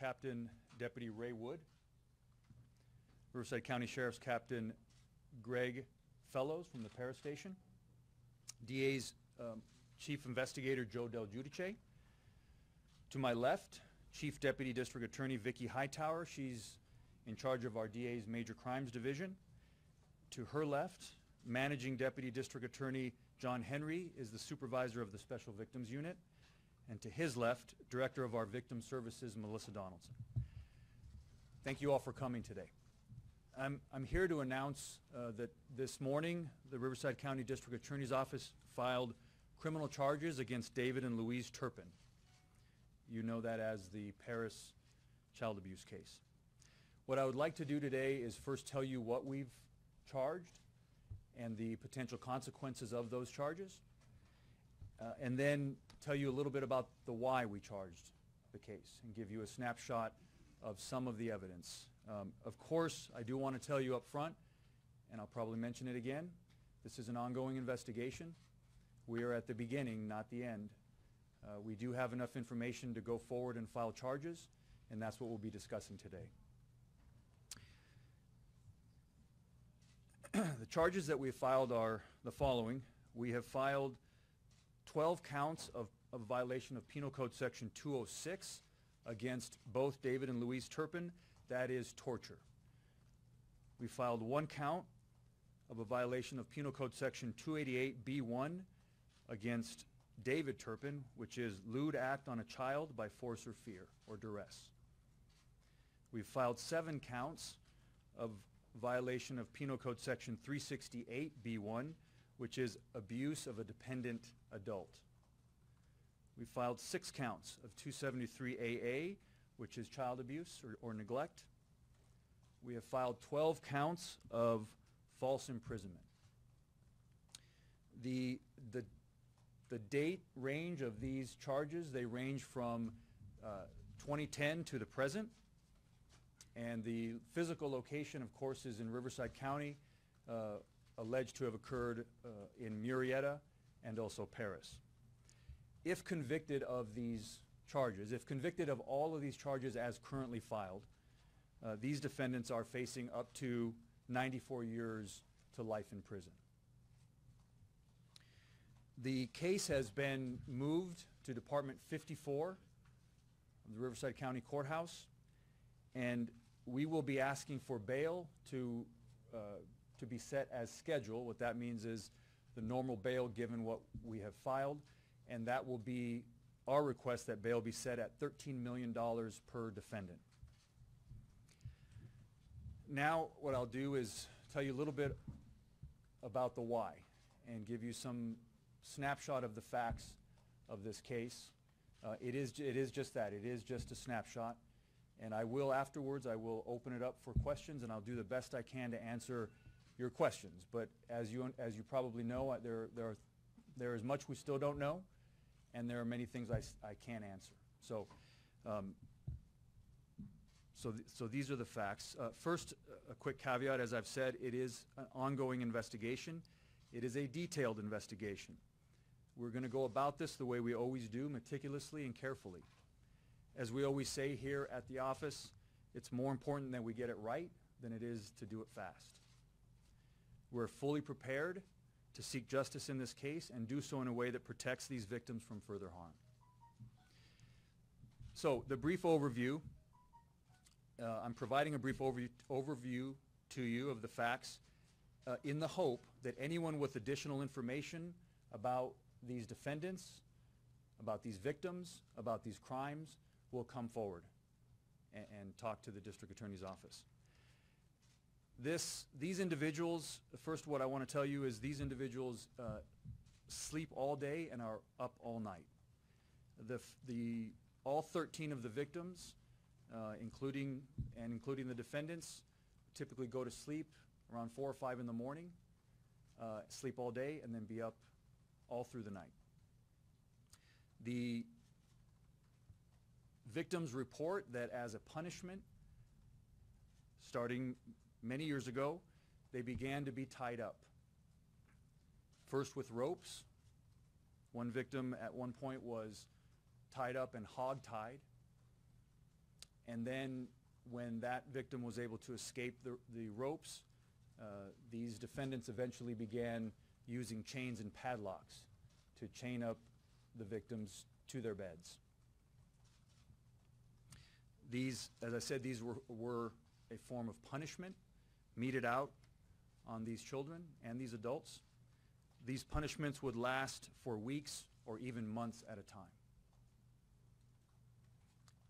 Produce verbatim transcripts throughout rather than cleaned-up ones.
Captain Deputy Ray Wood, Riverside County Sheriff's Captain Greg Fellows from the Perris Station, D A's um, Chief Investigator Joe Del Giudice. To my left, Chief Deputy District Attorney Vicky Hightower. She's in charge of our D A's Major Crimes Division. To her left, Managing Deputy District Attorney John Henry is the supervisor of the Special Victims Unit. And to his left, Director of our Victim Services, Melissa Donaldson. Thank you all for coming today. I'm, I'm here to announce uh, that this morning, the Riverside County District Attorney's Office filed criminal charges against David and Louise Turpin. You know that as the Perris child abuse case. What I would like to do today is first tell you what we've charged and the potential consequences of those charges, uh, and then tell you a little bit about the why we charged the case and give you a snapshot of some of the evidence. Um, of course, I do want to tell you up front, and I'll probably mention it again, this is an ongoing investigation. We are at the beginning, not the end. Uh, we do have enough information to go forward and file charges, and that's what we'll be discussing today. The charges that we have filed are the following. We have filed twelve counts of, of violation of Penal Code Section two oh six against both David and Louise Turpin. That is torture. We filed one count of a violation of Penal Code Section two eighty-eight B one against David Turpin, which is lewd act on a child by force or fear or duress. We've filed seven counts of violation of Penal Code Section three sixty-eight B one, which is abuse of a dependent adult. We filed six counts of two seventy-three A A, which is child abuse or, or neglect. We have filed twelve counts of false imprisonment. The, the, the date range of these charges, they range from uh, twenty ten to the present. And the physical location, of course, is in Riverside County, uh, alleged to have occurred uh, in Murrieta and also Perris. If convicted of these charges, if convicted of all of these charges as currently filed, uh, these defendants are facing up to ninety-four years to life in prison. The case has been moved to Department fifty-four of the Riverside County Courthouse, and we will be asking for bail to, uh, to be set as scheduled. What that means is the normal bail given what we have filed, and that will be our request that bail be set at thirteen million dollars per defendant. Now what I'll do is tell you a little bit about the why and give you some snapshot of the facts of this case. Uh, it is, it is just that. It is just a snapshot. And I will afterwards, I will open it up for questions, and I'll do the best I can to answer your questions. But as you, as you probably know, there, there, are, there is much we still don't know, and there are many things I, I can't answer. So, um, so, th so these are the facts. Uh, first, a quick caveat. As I've said, it is an ongoing investigation. It is a detailed investigation. We're going to go about this the way we always do, meticulously and carefully. As we always say here at the office, it's more important that we get it right than it is to do it fast. We're fully prepared to seek justice in this case and do so in a way that protects these victims from further harm. So the brief overview, uh, I'm providing a brief overview, overview to you of the facts uh, in the hope that anyone with additional information about these defendants, about these victims, about these crimes, will come forward and, and talk to the District Attorney's Office. This, these individuals, first what I want to tell you is these individuals uh, sleep all day and are up all night. The, the, all thirteen of the victims, uh, including, and including the defendants, typically go to sleep around four or five in the morning, uh, sleep all day, and then be up all through the night. The victims report that as a punishment, starting many years ago, they began to be tied up. First with ropes. One victim at one point was tied up and hog-tied. And then when that victim was able to escape the, the ropes, uh, these defendants eventually began using chains and padlocks to chain up the victims to their beds. These, as I said, these were, were a form of punishment meted out on these children and these adults. These punishments would last for weeks or even months at a time.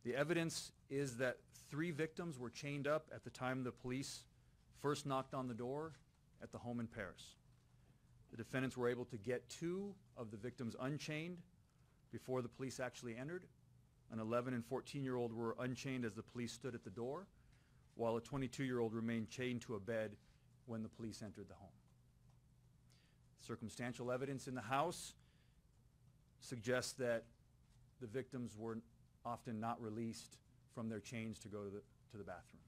The evidence is that three victims were chained up at the time the police first knocked on the door at the home in Perris. The defendants were able to get two of the victims unchained before the police actually entered. An eleven and fourteen-year-old were unchained as the police stood at the door, while a twenty-two-year-old remained chained to a bed when the police entered the home. Circumstantial evidence in the house suggests that the victims were often not released from their chains to go to the, to the bathroom.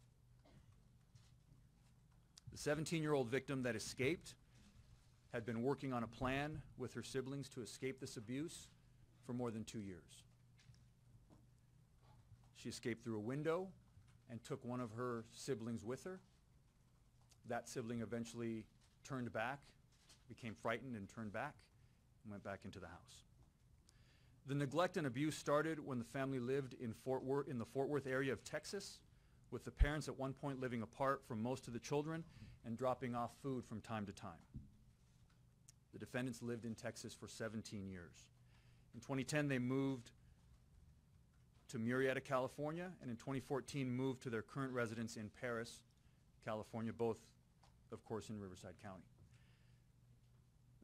The seventeen-year-old victim that escaped had been working on a plan with her siblings to escape this abuse for more than two years. She escaped through a window and took one of her siblings with her. That sibling eventually turned back, became frightened and turned back, and went back into the house. The neglect and abuse started when the family lived in Fort Worth, in the Fort Worth area of Texas, with the parents at one point living apart from most of the children and dropping off food from time to time. The defendants lived in Texas for seventeen years. In twenty ten, they moved to Murrieta, California, and in twenty fourteen, moved to their current residence in Perris, California, both, of course, in Riverside County.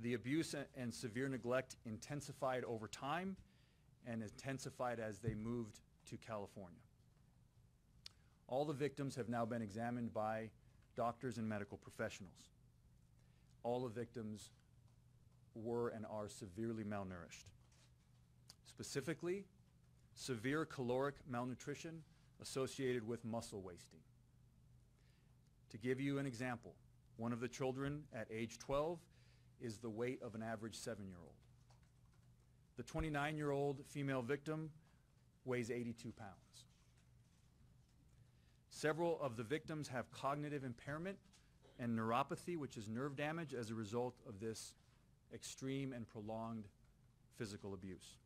The abuse and severe neglect intensified over time and intensified as they moved to California. All the victims have now been examined by doctors and medical professionals. All the victims were and are severely malnourished. Specifically, severe caloric malnutrition associated with muscle wasting. To give you an example, one of the children at age twelve is the weight of an average seven-year-old. The twenty-nine-year-old female victim weighs eighty-two pounds. Several of the victims have cognitive impairment and neuropathy, which is nerve damage as a result of this extreme and prolonged physical abuse.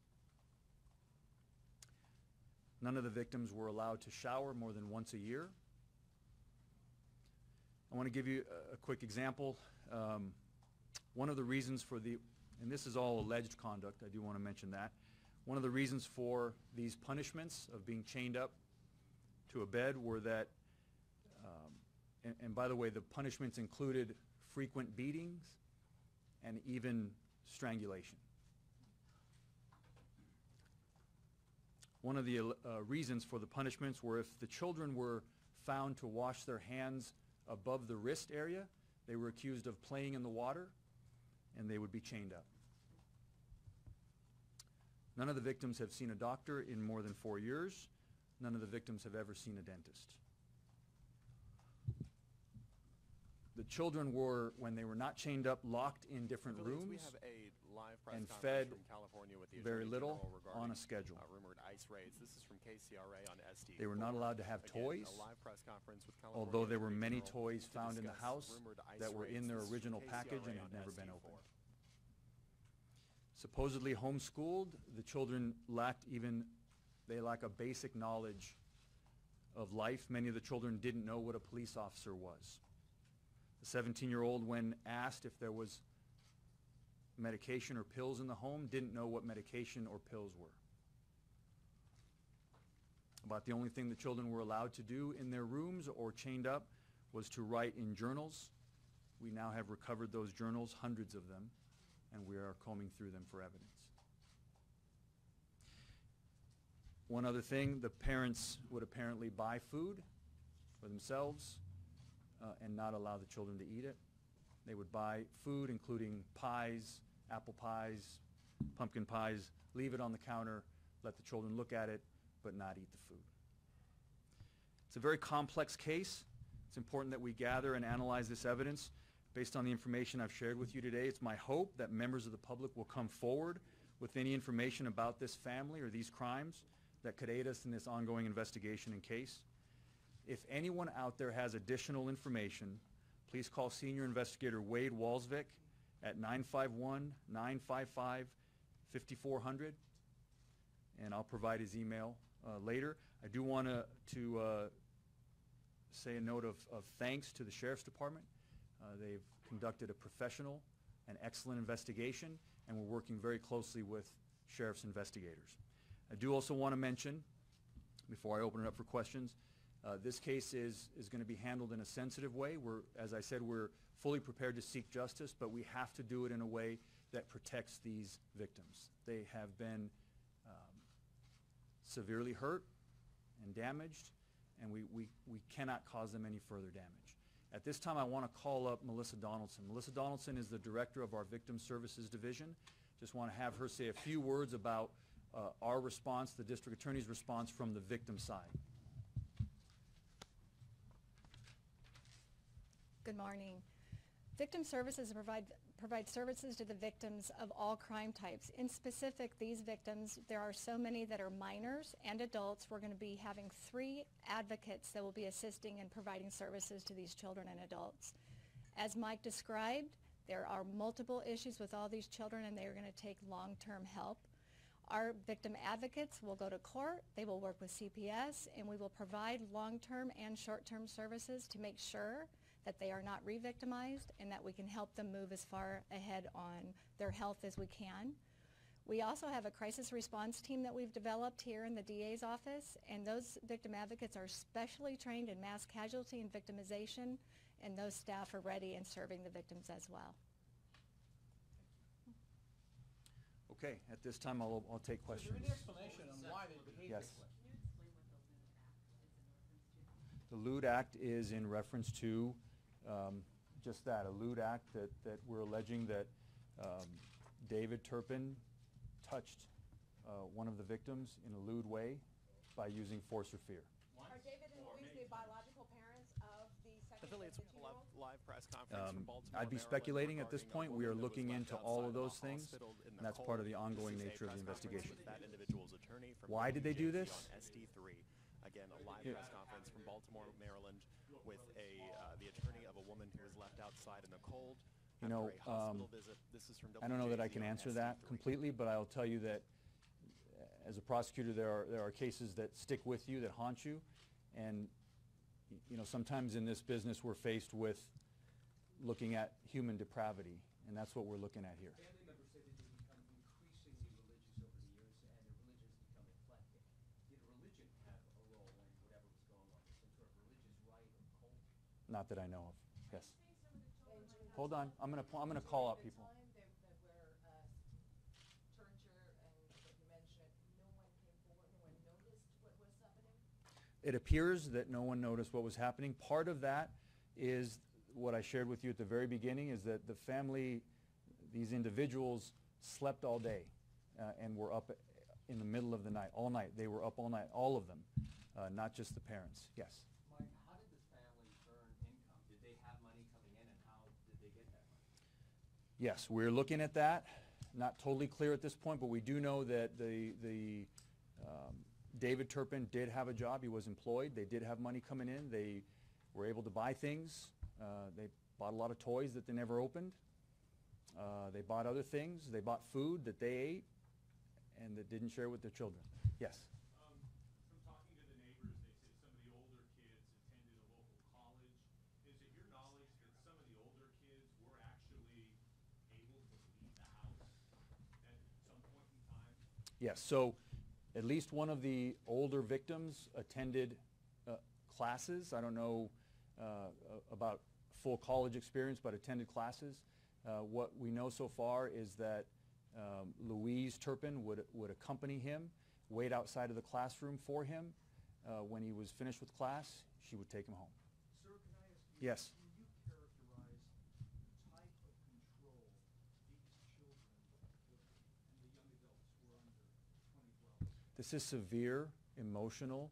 None of the victims were allowed to shower more than once a year. I want to give you a, a quick example. Um, One of the reasons for the, and this is all alleged conduct, I do want to mention that, one of the reasons for these punishments of being chained up to a bed were that, um, and, and by the way, the punishments included frequent beatings and even strangulation. One of the uh, reasons for the punishments were if the children were found to wash their hands above the wrist area, they were accused of playing in the water, and they would be chained up. None of the victims have seen a doctor in more than four years. None of the victims have ever seen a dentist. The children were, when they were not chained up, locked in different rooms we have a live press and fed from California with the very little on a schedule. Uh, rumored ICE raids. This is from K C R A on S D. They were not allowed to have toys, again, a live press conference with California, although there were many toys found in the house that were in their original package and had never been opened. Supposedly homeschooled, the children lacked even, they lack a basic knowledge of life. Many of the children didn't know what a police officer was. The seventeen-year-old, when asked if there was medication or pills in the home, didn't know what medication or pills were. About the only thing the children were allowed to do in their rooms or chained up was to write in journals. We now have recovered those journals, hundreds of them, and we are combing through them for evidence. One other thing, the parents would apparently buy food for themselves, Uh, and not allow the children to eat it. They would buy food, including pies, apple pies, pumpkin pies, leave it on the counter, let the children look at it, but not eat the food. It's a very complex case. It's important that we gather and analyze this evidence. Based on the information I've shared with you today, it's my hope that members of the public will come forward with any information about this family or these crimes that could aid us in this ongoing investigation and case. If anyone out there has additional information, please call Senior Investigator Wade Walsvik at nine five one, nine five five, five four zero zero, and I'll provide his email uh, later. I do want to to uh, say a note of, of thanks to the Sheriff's Department. Uh, they've conducted a professional and excellent investigation, and we're working very closely with Sheriff's investigators. I do also want to mention, before I open it up for questions, Uh, this case is, is going to be handled in a sensitive way. We're, as I said, we're fully prepared to seek justice, but we have to do it in a way that protects these victims. They have been um, severely hurt and damaged, and we, we, we cannot cause them any further damage. At this time, I want to call up Melissa Donaldson. Melissa Donaldson is the director of our Victim Services Division. Just want to have her say a few words about uh, our response, the district attorney's response from the victim side. Good morning. Victim services provide, provide services to the victims of all crime types. In specific, these victims, there are so many that are minors and adults. We're going to be having three advocates that will be assisting and providing services to these children and adults. As Mike described, there are multiple issues with all these children, and they are going to take long-term help. Our victim advocates will go to court, they will work with C P S, and we will provide long-term and short-term services to make sure that they are not re-victimized and that we can help them move as far ahead on their health as we can. We also have a crisis response team that we've developed here in the D A's office, and those victim advocates are specially trained in mass casualty and victimization, and those staff are ready and serving the victims as well. Okay, at this time I'll, I'll take questions. So is there an explanation on why they behave this way? Yes. The lewd act is in reference to Um, just that, a lewd act that, that we're alleging that um, David Turpin touched uh, one of the victims in a lewd way by using force or fear. Are David and Louise the biological parents of the second affiliates live, live press conference um, from Baltimore? I'd be speculating at this point. We are looking into all of those things, and that's part of the ongoing nature of the investigation. That individual's attorney from Why did they do this? S D three. Again, a live yeah. press conference from Baltimore, Maryland, with a uh, the attorney of a woman who was left outside in the cold. You know, after a hospital um, visit. This is from I don't know that I can answer S C three. That completely, but I'll tell you that as a prosecutor, there are there are cases that stick with you, that haunt you, and you know sometimes in this business we're faced with looking at human depravity, and that's what we're looking at here. Family members say that they've become increasingly religious over the years, and their religion has become eclectic. Did religion have a role in whatever was going on, some sort of religious rite or cult? Not that I know of. Yes. Hold on. I'm gonna I'm gonna call out people. It appears that no one noticed what was happening. Part of that is what I shared with you at the very beginning, is that the family, these individuals, slept all day uh, and were up in the middle of the night, all night. They were up all night, all of them, uh, not just the parents. Yes? Mike, how did this family earn income? Did they have money coming in, and how did they get that money? Yes, we're looking at that. Not totally clear at this point, but we do know that the, the um, David Turpin did have a job. He was employed. They did have money coming in. They were able to buy things. Uh, they bought a lot of toys that they never opened. Uh, they bought other things. They bought food that they ate and that didn't share with their children. Yes? Um, from talking to the neighbors, they said some of the older kids attended a local college. Is it your knowledge that some of the older kids were actually able to leave the house at some point in time? Yes. So at least one of the older victims attended uh, classes. I don't know uh, about full college experience, but attended classes. Uh, what we know so far is that um, Louise Turpin would, would accompany him, wait outside of the classroom for him. Uh, when he was finished with class, she would take him home. Sir, can I ask you, yes. Can you characterize the type of control these children and the young adults were under? This is severe emotional,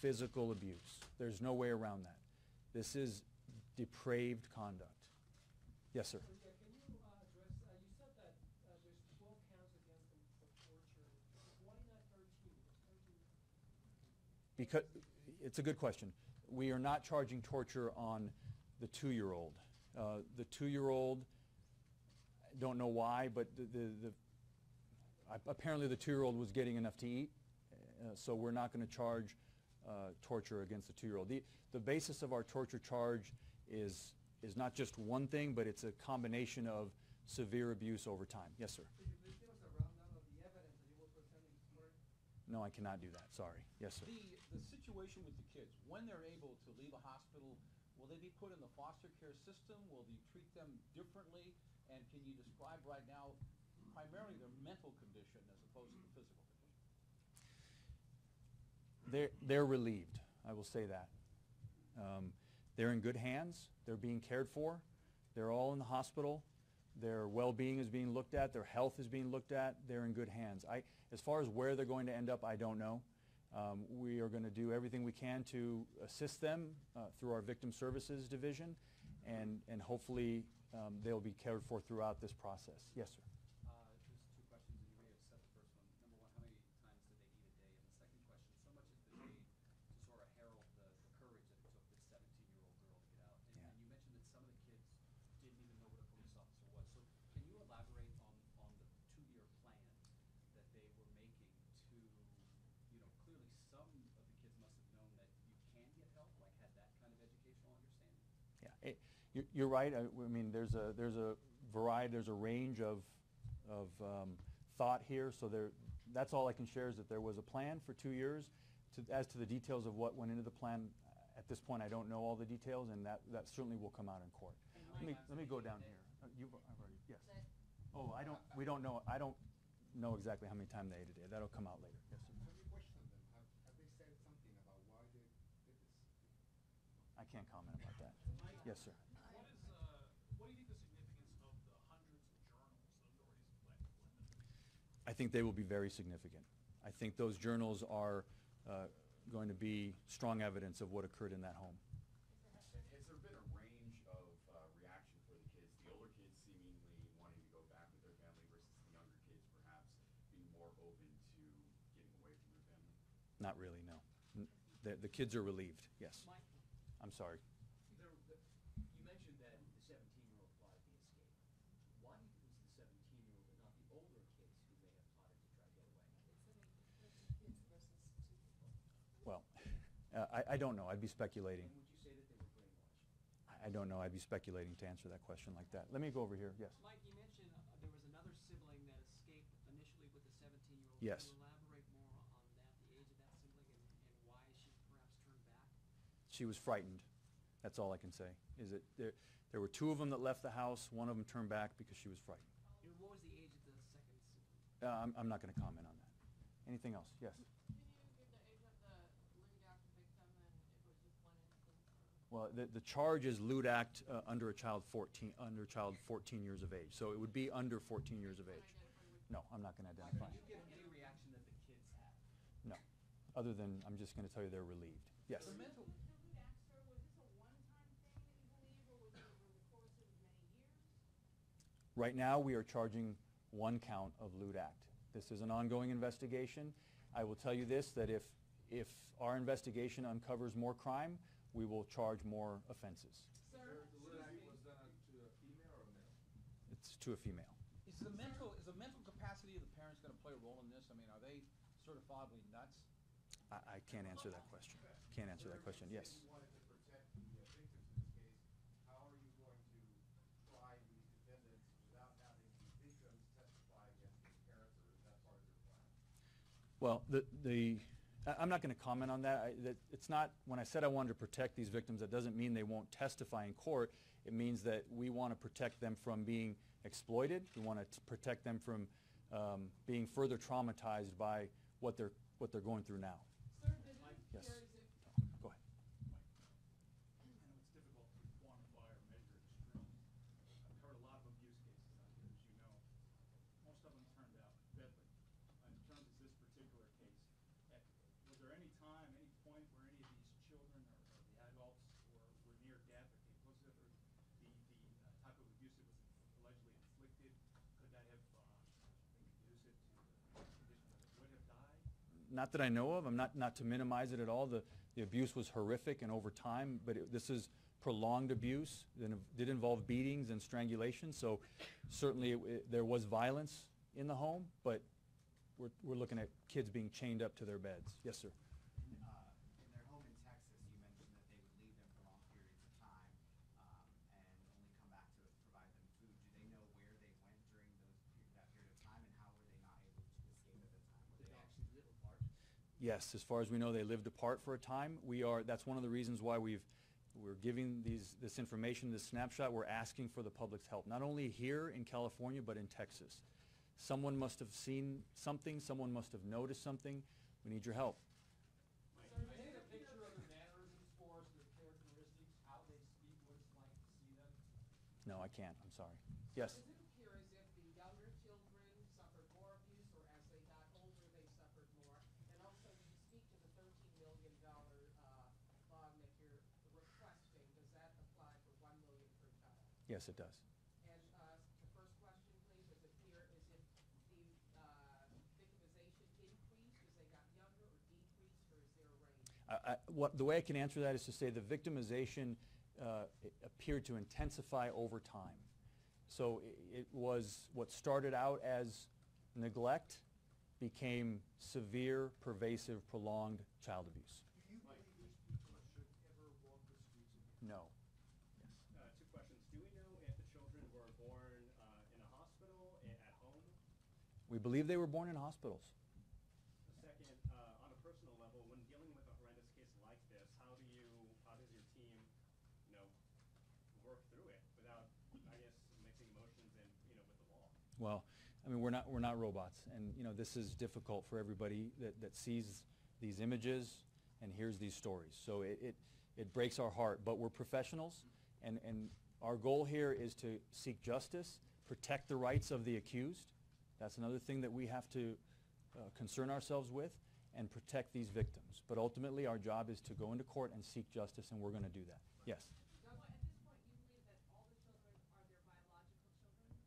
physical abuse. There's no way around that. This is depraved conduct. Yes, sir. So, yeah, can you uh, address, uh, you said that uh, there's twelve counts against them for torture. Why not thirteen? thirteen because it's a good question. We are not charging torture on the two-year-old. Uh, the two-year-old, I don't know why, but the, the, the apparently the two-year-old was getting enough to eat, uh, so we're not going to charge uh, torture against the two-year-old. The, the basis of our torture charge is is not just one thing, but it's a combination of severe abuse over time. Yes, sir. Could you please give us a rundown of the evidence that you were presenting this morning? No, I cannot do that. Sorry. Yes, sir. The, the situation with the kids, when they're able to leave a hospital, will they be put in the foster care system? Will you treat them differently? And can you describe right now primarily their mental condition as opposed to the physical condition? They're, they're relieved, I will say that. Um, they're in good hands. They're being cared for. They're all in the hospital. Their well-being is being looked at. Their health is being looked at. They're in good hands. I, as far as where they're going to end up, I don't know. Um, we are going to do everything we can to assist them uh, through our Victim Services Division, and, and hopefully um, they'll be cared for throughout this process. Yes, sir. Uh, just two questions, and you may have said the first one. Number one, how many times did they eat a day? And the second question, so much of the day to sort of herald the, the courage that it took this seventeen-year-old girl to get out. And, yeah. and you mentioned that some of the kids didn't even know what a police officer was. So can you elaborate on, on the two-year plan that they were making to... You know, clearly some of the kids must have known that you can get help, like had that kind of educational understanding. Yeah, it, you're, you're right. I, I mean, there's a there's a variety, there's a range of of um, thought here. So there, that's all I can share is that there was a plan for two years. To, as to the details of what went into the plan, at this point, I don't know all the details, and that that certainly will come out in court. Let me let me go down here. Uh, you've I've already yes. Oh, I don't. We don't know. I don't know exactly how many times they ate a day. That'll come out later. Yes, sir. I can't comment about that. Mike, yes, sir. What, is, uh, what do you think the significance of the hundreds of journals that authorities collect? I think they will be very significant. I think those journals are uh, going to be strong evidence of what occurred in that home. Has there been a range of uh, reaction for the kids? The older kids seemingly wanting to go back with their family versus the younger kids perhaps being more open to getting away from their family? Not really, no. The, the kids are relieved, yes. Mike, I'm sorry. There, there, you mentioned that the seventeen-year-old plotted the escape. Why do you think it was the seventeen-year-old and not the older kids who may have plotted to try to get away? Well, uh, I, I don't know. I'd be speculating. And would you say that they were brainwashed? I, I don't know. I'd be speculating to answer that question like that. Let me go over here. Yes. Mike, you mentioned uh, there was another sibling that escaped initially with the seventeen-year-old. Yes. Can you elaborate more on that, the age of that sibling, and, and why she perhaps turned back? She was frightened. That's all I can say. Is it there? There were two of them that left the house. One of them turned back because she was frightened. And what was the age of the second sibling? Uh, I'm, I'm not going to comment on that. Anything else? Yes. Can you give the age of the lewd act victim, and if it was just one instance? Well, the the charge is lewd act uh, under a child fourteen under a child fourteen years of age. So it would be under fourteen years of age. No, I'm not going to identify. Why, did you get any reaction that the kids had? No, other than I'm just going to tell you they're relieved. Yes. The mental. Right now, we are charging one count of lewd act. This is an ongoing investigation. I will tell you this, that if, if our investigation uncovers more crime, we will charge more offenses. Sir, the lewd act was done to a female or a male? It's to a female. Is the mental, is the mental capacity of the parents going to play a role in this? I mean, are they certifiably nuts? I, I can't answer that question. Can't answer that question, yes. Well, the, the, I'm not going to comment on that. I, that. It's not, when I said I wanted to protect these victims, that doesn't mean they won't testify in court. It means that we want to protect them from being exploited. We want to protect them from um, being further traumatized by what they're, what they're going through now. Sir, yes. Go ahead. Mike, I know it's difficult to quantify or measure extremes. I've heard a lot of abuse cases out here, as you know. Most of them turned out deadly. In terms of this particular case, was there any time, any point where any of these children or, or the adults were, were near death? Or came close to death, or the, the uh, type of abuse that was allegedly inflicted, could that have uh, induced it to the condition that it would have died? not that I know of. I'm not, not to minimize it at all. The, the abuse was horrific and over time, but it, this is prolonged abuse. It did involve beatings and strangulation, so certainly it, it, there was violence in the home, but we're, we're looking at kids being chained up to their beds. Yes, sir. Uh, in their home in Texas, you mentioned that they would leave them for long periods of time um, and only come back to provide them food. Do they know where they went during those, that period of time, and how were they not able to escape at the time? Were they actually live apart? Yes, as far as we know, they lived apart for a time. We are, that's one of the reasons why we've We're giving these, this information, this snapshot. We're asking for the public's help, not only here in California, but in Texas. Someone must have seen something. Someone must have noticed something. We need your help. Mike. So you take a picture of their mannerisms for us, their characteristics, how they speak, what it's like to see them? No, I can't. I'm sorry. Yes? So does it appear as if the younger children suffered more abuse, or as they got older, they suffered more? And also, you speak to the thirteen million dollars uh, bond that you're requesting. Does that apply for one million dollars per child? Yes, it does. And uh, the first question, please, is it here, is it the uh, victimization increase as they got younger, or decrease, or is there a range? I, I, what, the way I can answer that is to say the victimization uh, appeared to intensify over time. So it, it was what started out as neglect became severe, pervasive, prolonged child abuse. No. Yes. Uh, two questions. Do we know if the children were born uh, in a hospital, at home? We believe they were born in hospitals. Second, uh, on a personal level, when dealing with a horrendous case like this, how do you, how does your team, you know, work through it without, I guess, mixing emotions and, you know, with the law? Well, I mean, we're not we're not robots, and you know, this is difficult for everybody that that sees these images and hears these stories. So it. it It breaks our heart, but we're professionals, and, and our goal here is to seek justice, protect the rights of the accused. That's another thing that we have to uh, concern ourselves with, and protect these victims. But ultimately, our job is to go into court and seek justice, and we're going to do that. Yes? At this point, you believe that all the children are their biological children?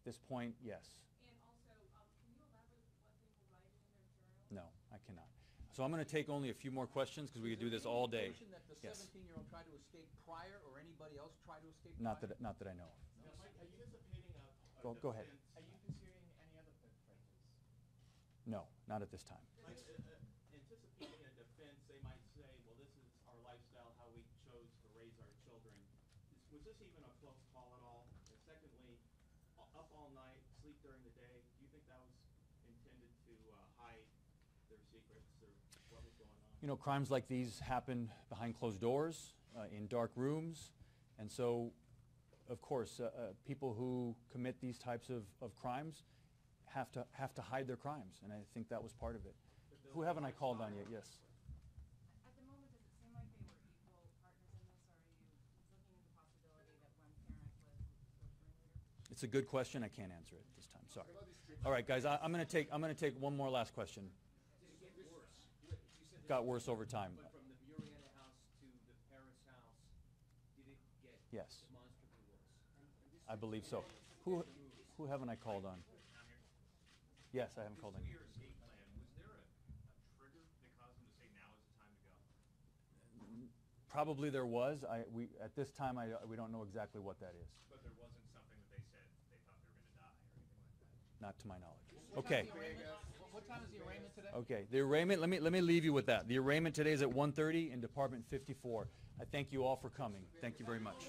At this point, yes. And also, um, can you elaborate what they will write in their journal? No, I cannot. So I'm going to take only a few more questions because we could do this all day. Is there any notion that the seventeen-year-old tried to escape prior, or anybody else tried to escape prior? Not that, not that I know of. No. Now, Mike, are you anticipating a, a go, go ahead. Are you considering any other defenses? No, not at this time. Mike, uh, uh, anticipating a defense, they might say, well, this is our lifestyle, how we chose to raise our children. Was this even a close call at all? And secondly, up all night, sleep during the day, do you think that was intended to uh, hide their secrets or what was going on? You know, crimes like these happen behind closed doors, uh, in dark rooms, and so, of course, uh, uh, people who commit these types of, of crimes have to have to hide their crimes, and I think that was part of it. Who haven't I called on yet? Yes. At the moment, does it seem like they were equal partners in this, or are you looking at the possibility that one parent was the ringleader? It's a good question. I can't answer it this time. Sorry. All right, guys. I, I'm going to take I'm going to take one more last question. Got worse over time. But from the Murrieta house to the Perris house, did it get yes. demonstrably worse? I believe so. Who, who haven't I called on? Yes, I haven't called on. Your escape plan, was there a, a trigger that caused them to say now is the time to go? Probably there was. I we at this time I we don't know exactly what that is. But there wasn't something that they said they thought they were going to die or anything like that. Not to my knowledge. Okay. What time is the arraignment today? Okay, the arraignment, let me, let me leave you with that. The arraignment today is at one thirty in Department fifty-four. I thank you all for coming. Thank you very much.